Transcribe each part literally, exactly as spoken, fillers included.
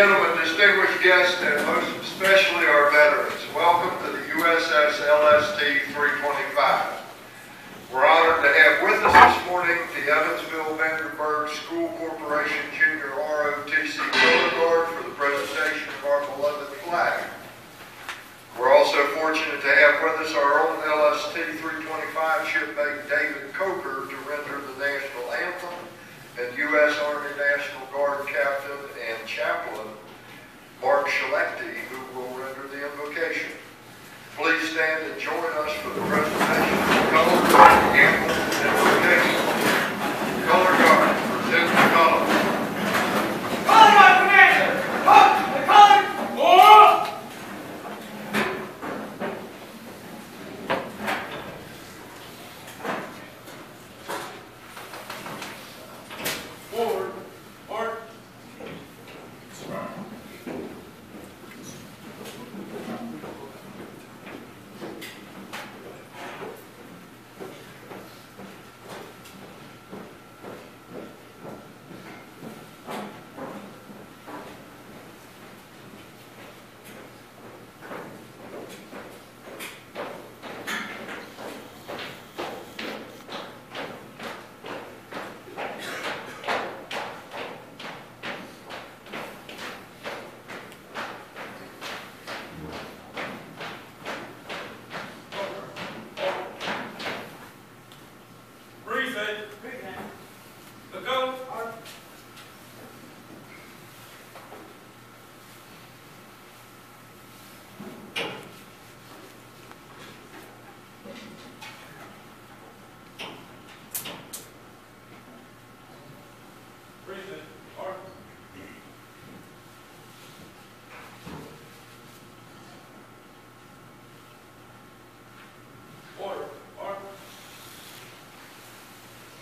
gentlemen, distinguished guests, and most especially our veterans, welcome to the U S S L S T three twenty-five. We're honored to have with us this morning the Evansville Vanderburgh School Corporation Junior R O T C Color Guard for the presentation of our beloved flag. We're also fortunate to have with us our own L S T three twenty-five shipmate David Coker to render the national anthem, and U S Army National Guard Captain and Chaplain Mark Shalecki, who will render the invocation. Please stand and join us for the presentation of color guard anthem and invocation. Color guard, present the color. Color guard, commander! Up the color! Whoa!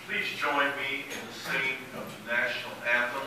Please join me in the singing of the national anthem.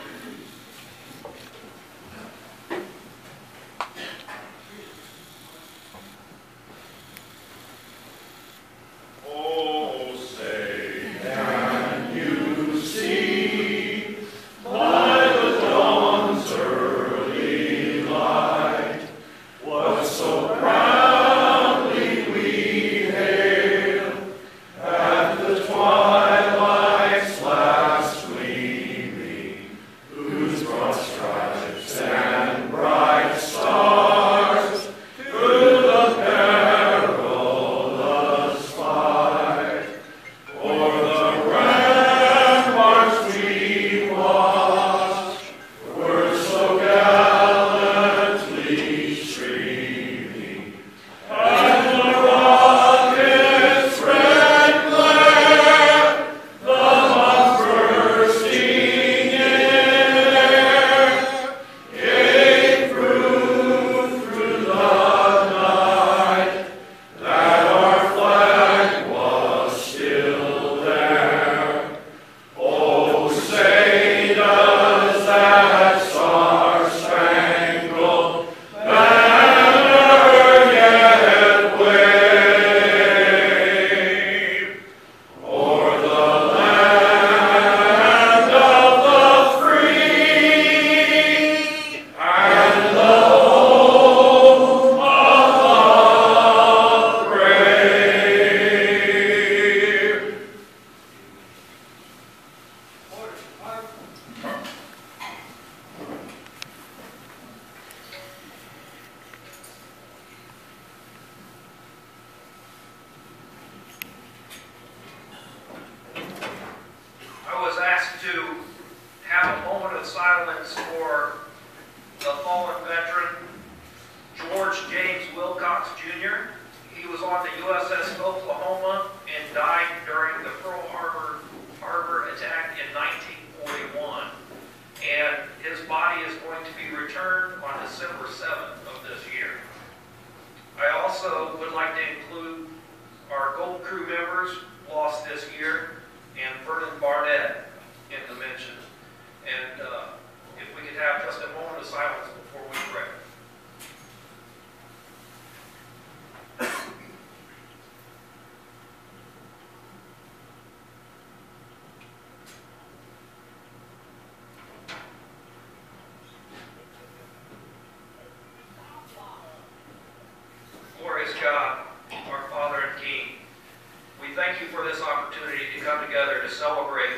we thank you for this opportunity to come together to celebrate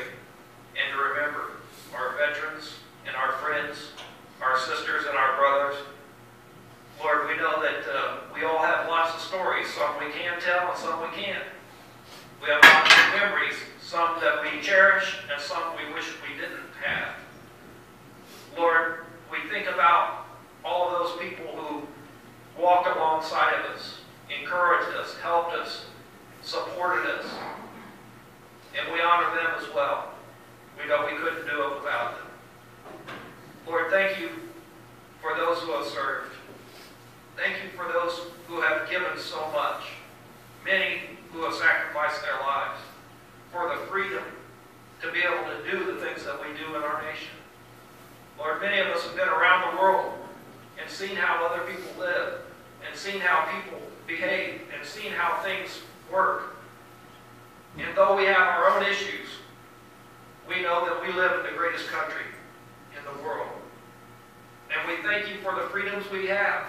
and to remember our veterans and our friends, our sisters and our brothers. Lord, we know that uh, we all have lots of stories, some we can tell and some we can't. We have lots of memories, some that we cherish and some we wish we didn't have. Lord, we think about all of those people who walked alongside of us, encouraged us, helped us, supported us, and we honor them as well. We know we couldn't do it without them. Lord, thank you for those who have served. Thank you for those who have given so much, many who have sacrificed their lives, for the freedom to be able to do the things that we do in our nation. Lord, many of us have been around the world and seen how other people live, and seen how people behave, and seen how things work. And though we have our own issues, we know that we live in the greatest country in the world. And we thank you for the freedoms we have.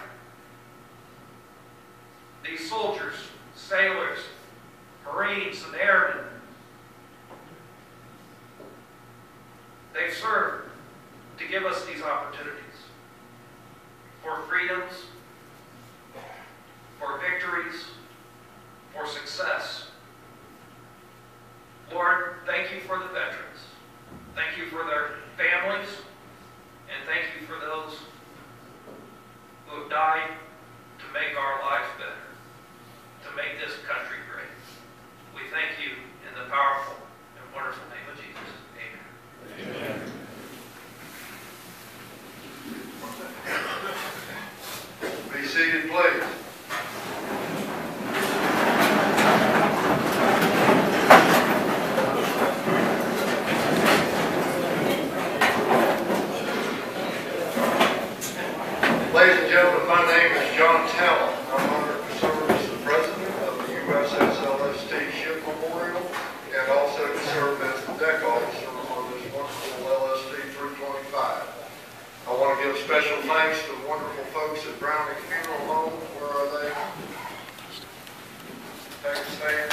These soldiers, sailors, Marines, and airmen, they've served to give us these opportunities for freedoms, for victories, for success. Lord, thank you for the veterans. Thank you for their families, and thank you for those who have died to make our lives better, to make this country great. We thank you in the powerful and wonderful name of Jesus. Amen. Amen. Be seated, please. Ladies and gentlemen, my name is John Talon. I'm honored to serve as the president of the U S S L S T Ship Memorial and also to serve as the deck officer on this wonderful L S T three twenty-five. I want to give special thanks to the wonderful folks at Browning Funeral Home. Where are they? Thanks, Sam.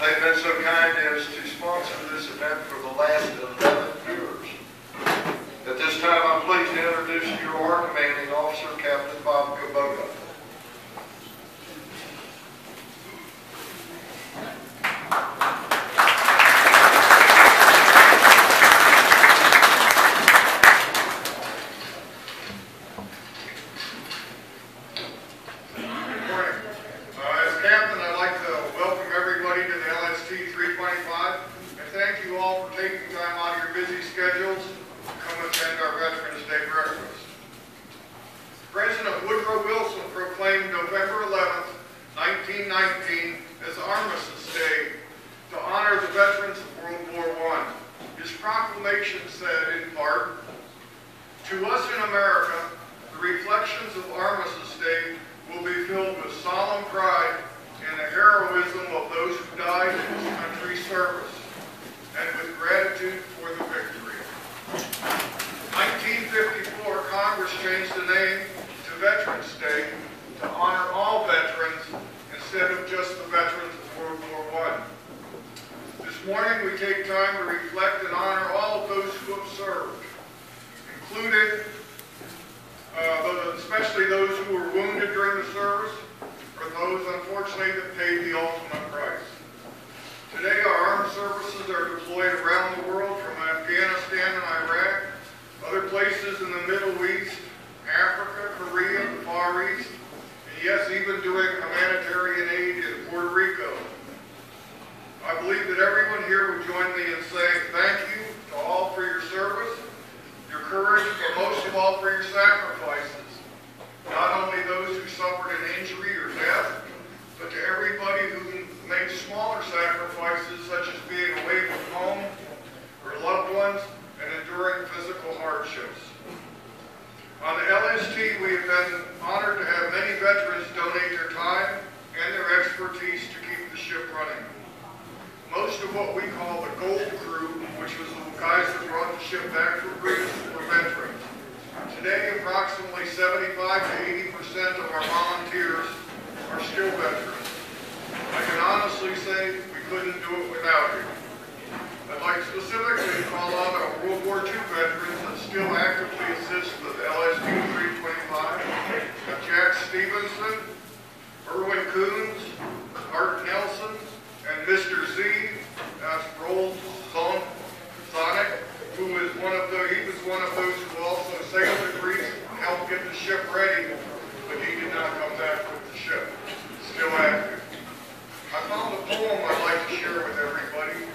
They've been so kind as to sponsor this event for the last eleven years. At this time, I'm pleased to introduce you to our commanding officer, Captain Bob Kubota. Approximately Approximately seventy-five to eighty percent of our volunteers are still veterans. I can honestly say we couldn't do it without you. I'd like specifically to call out our World War Two veterans that still actively assist with L S T three twenty-five, Jack Stevenson, Erwin Coons, Art Nelson, and Mister Z, that's Roald Sonic, who is one of the, he was one of those who also sailed to Greece and helped get the ship ready, but he did not come back with the ship. Still active. I found a poem I'd like to share with everybody,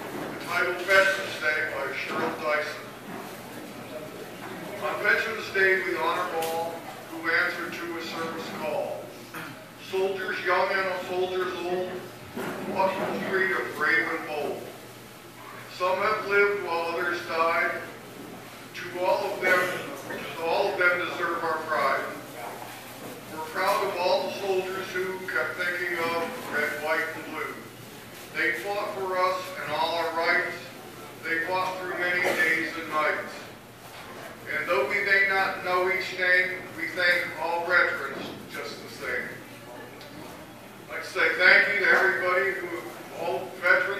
titled Veterans Day by Cheryl Dyson. On Veterans Day, we honor all who answer to a service call. Soldiers young and soldiers old, what a creed of brave and bold. Some have lived while others died. To all of them, to all of them deserve our pride. We're proud of all the soldiers who kept thinking of red, white, and blue. They fought for us and all our rights. They fought through many days and nights. And though we may not know each name, we thank all veterans just the same. I'd like to say thank you to everybody, who all veterans.